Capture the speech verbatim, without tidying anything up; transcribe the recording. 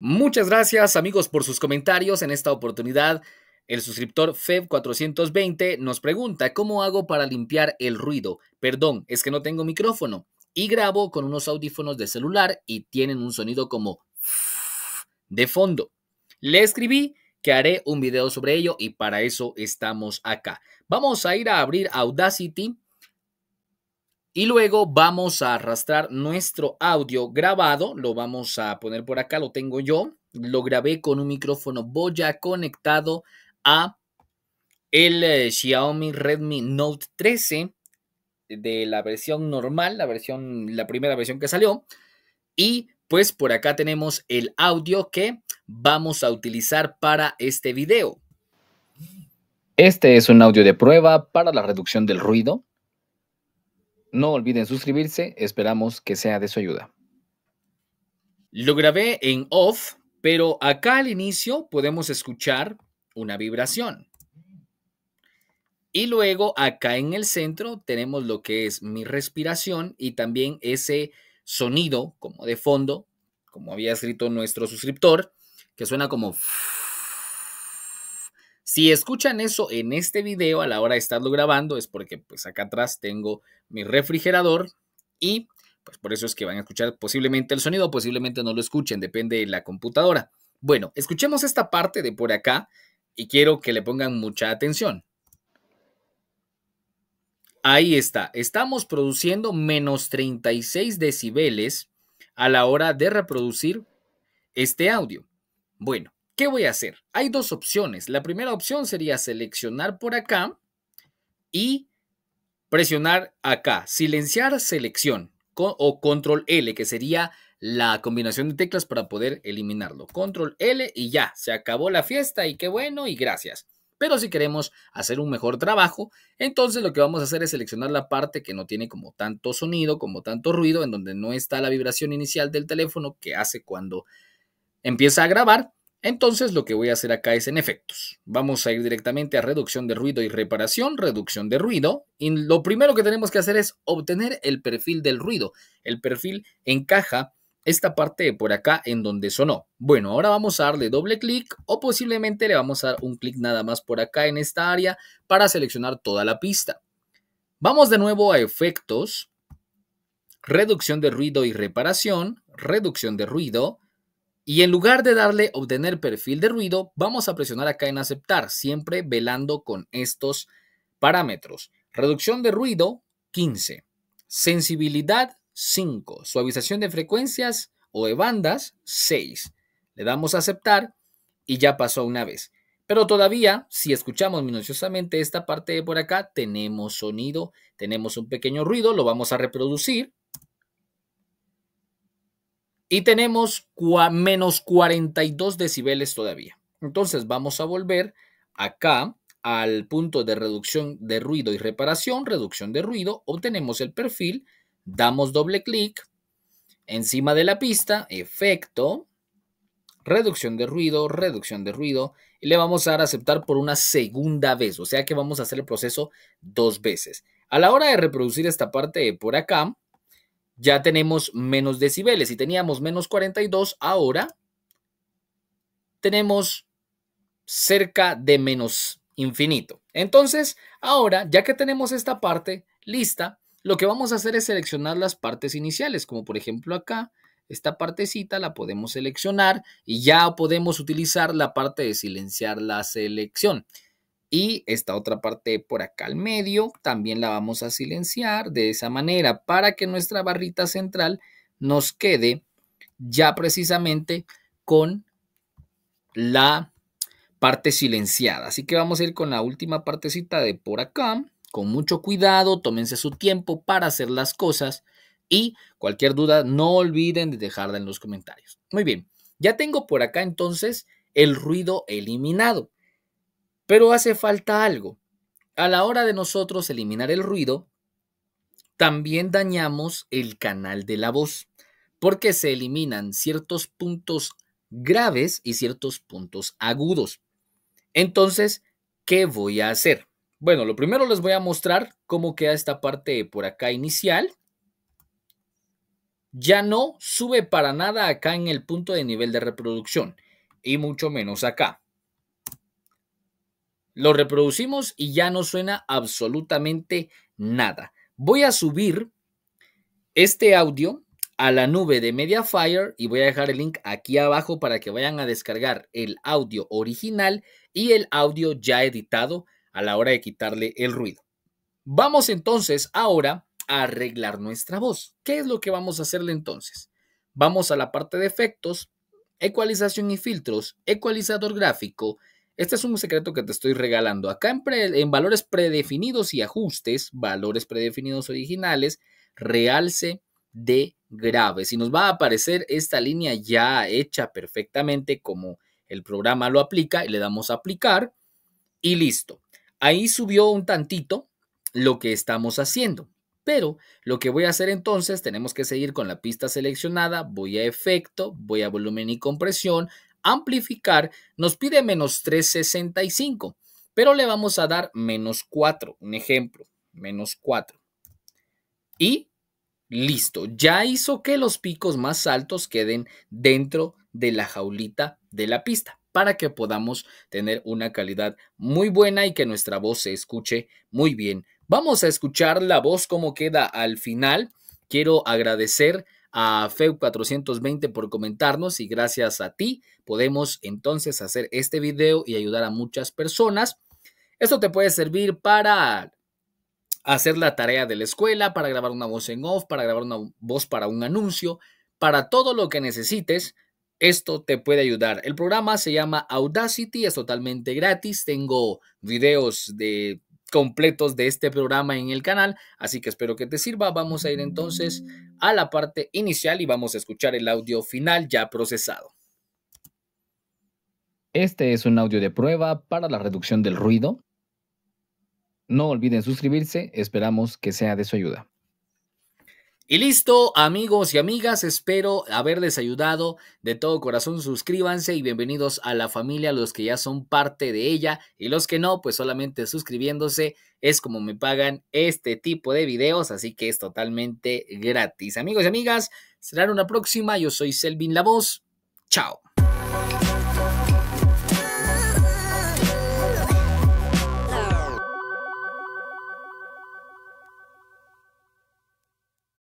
Muchas gracias amigos por sus comentarios. En esta oportunidad el suscriptor Feb cuatrocientos veinte nos pregunta ¿cómo hago para limpiar el ruido? Perdón, es que no tengo micrófono y grabo con unos audífonos de celular y tienen un sonido como de fondo. Le escribí que haré un video sobre ello y para eso estamos acá. Vamos a ir a abrir Audacity y luego vamos a arrastrar nuestro audio grabado. Lo vamos a poner por acá, lo tengo yo. Lo grabé con un micrófono Boya conectado a el eh, Xiaomi Redmi Note trece de la versión normal, la versión, la primera versión que salió. Y pues por acá tenemos el audio que vamos a utilizar para este video. Este es un audio de prueba para la reducción del ruido. No olviden suscribirse, esperamos que sea de su ayuda. Lo grabé en off, pero acá al inicio podemos escuchar una vibración. Y luego acá en el centro tenemos lo que es mi respiración y también ese sonido como de fondo, como había escrito nuestro suscriptor, que suena como... Si escuchan eso en este video a la hora de estarlo grabando es porque pues acá atrás tengo mi refrigerador y pues por eso es que van a escuchar posiblemente el sonido, posiblemente no lo escuchen, depende de la computadora. Bueno, escuchemos esta parte de por acá y quiero que le pongan mucha atención. Ahí está, estamos produciendo menos treinta y seis decibeles a la hora de reproducir este audio. Bueno. ¿Qué voy a hacer? Hay dos opciones. La primera opción sería seleccionar por acá y presionar acá. Silenciar selección con, o control L, que sería la combinación de teclas para poder eliminarlo. Control L y ya, se acabó la fiesta y qué bueno y gracias. Pero si queremos hacer un mejor trabajo, entonces lo que vamos a hacer es seleccionar la parte que no tiene como tanto sonido, como tanto ruido, en donde no está la vibración inicial del teléfono que hace cuando empieza a grabar. Entonces lo que voy a hacer acá es en efectos. Vamos a ir directamente a reducción de ruido y reparación, reducción de ruido. Y lo primero que tenemos que hacer es obtener el perfil del ruido. El perfil encaja esta parte de por acá en donde sonó. Bueno, ahora vamos a darle doble clic o posiblemente le vamos a dar un clic nada más por acá en esta área para seleccionar toda la pista. Vamos de nuevo a efectos, reducción de ruido y reparación, reducción de ruido. Y en lugar de darle obtener perfil de ruido, vamos a presionar acá en aceptar, siempre velando con estos parámetros. Reducción de ruido, quince. Sensibilidad, cinco. Suavización de frecuencias o de bandas, seis. Le damos a aceptar y ya pasó una vez. Pero todavía, si escuchamos minuciosamente esta parte de por acá, tenemos sonido, tenemos un pequeño ruido, lo vamos a reproducir. Y tenemos menos cuarenta y dos decibeles todavía. Entonces vamos a volver acá al punto de reducción de ruido y reparación, reducción de ruido. Obtenemos el perfil, damos doble clic encima de la pista, efecto, reducción de ruido, reducción de ruido. Y le vamos a dar a aceptar por una segunda vez. O sea que vamos a hacer el proceso dos veces. A la hora de reproducir esta parte de por acá, ya tenemos menos decibeles. Si teníamos menos cuarenta y dos, ahora tenemos cerca de menos infinito. Entonces, ahora, ya que tenemos esta parte lista, lo que vamos a hacer es seleccionar las partes iniciales, como por ejemplo acá, esta partecita la podemos seleccionar y ya podemos utilizar la parte de silenciar la selección. Y esta otra parte por acá al medio también la vamos a silenciar de esa manera para que nuestra barrita central nos quede ya precisamente con la parte silenciada. Así que vamos a ir con la última partecita de por acá. Con mucho cuidado, tómense su tiempo para hacer las cosas y cualquier duda no olviden de dejarla en los comentarios. Muy bien, ya tengo por acá entonces el ruido eliminado. Pero hace falta algo. A la hora de nosotros eliminar el ruido, también dañamos el canal de la voz, porque se eliminan ciertos puntos graves y ciertos puntos agudos. Entonces, ¿qué voy a hacer? Bueno, lo primero les voy a mostrar cómo queda esta parte por acá inicial. ya no sube para nada acá en el punto de nivel de reproducción y mucho menos acá. Lo reproducimos y ya no suena absolutamente nada. Voy a subir este audio a la nube de Mediafire y voy a dejar el link aquí abajo para que vayan a descargar el audio original y el audio ya editado a la hora de quitarle el ruido. Vamos entonces ahora a arreglar nuestra voz. ¿Qué es lo que vamos a hacerle entonces? Vamos a la parte de efectos, ecualización y filtros, ecualizador gráfico. Este es un secreto que te estoy regalando. Acá en, pre, en valores predefinidos y ajustes, valores predefinidos originales, realce de graves. Y nos va a aparecer esta línea ya hecha perfectamente como el programa lo aplica. Y le damos a aplicar y listo. Ahí subió un tantito lo que estamos haciendo. Pero lo que voy a hacer entonces, tenemos que seguir con la pista seleccionada. Voy a efecto, voy a volumen y compresión. Amplificar nos pide menos tres sesenta y cinco, pero le vamos a dar menos cuatro, un ejemplo, menos cuatro. Y listo, ya hizo que los picos más altos queden dentro de la jaulita de la pista para que podamos tener una calidad muy buena y que nuestra voz se escuche muy bien. Vamos a escuchar la voz como queda al final. Quiero agradecer a Feu cuatrocientos veinte por comentarnos y gracias a ti podemos entonces hacer este video y ayudar a muchas personas. Esto te puede servir para hacer la tarea de la escuela, para grabar una voz en off, para grabar una voz para un anuncio, para todo lo que necesites. Esto te puede ayudar. El programa se llama Audacity, es totalmente gratis. Tengo videos de completos de este programa en el canal, así que espero que te sirva. Vamos a ir entonces a la parte inicial y vamos a escuchar el audio final ya procesado. Este es un audio de prueba para la reducción del ruido. No olviden suscribirse, esperamos que sea de su ayuda. Y listo, amigos y amigas, espero haberles ayudado de todo corazón. Suscríbanse y bienvenidos a la familia, los que ya son parte de ella y los que no, pues solamente suscribiéndose es como me pagan este tipo de videos, así que es totalmente gratis. Amigos y amigas, será una próxima. Yo soy Selvin La Voz. Chao.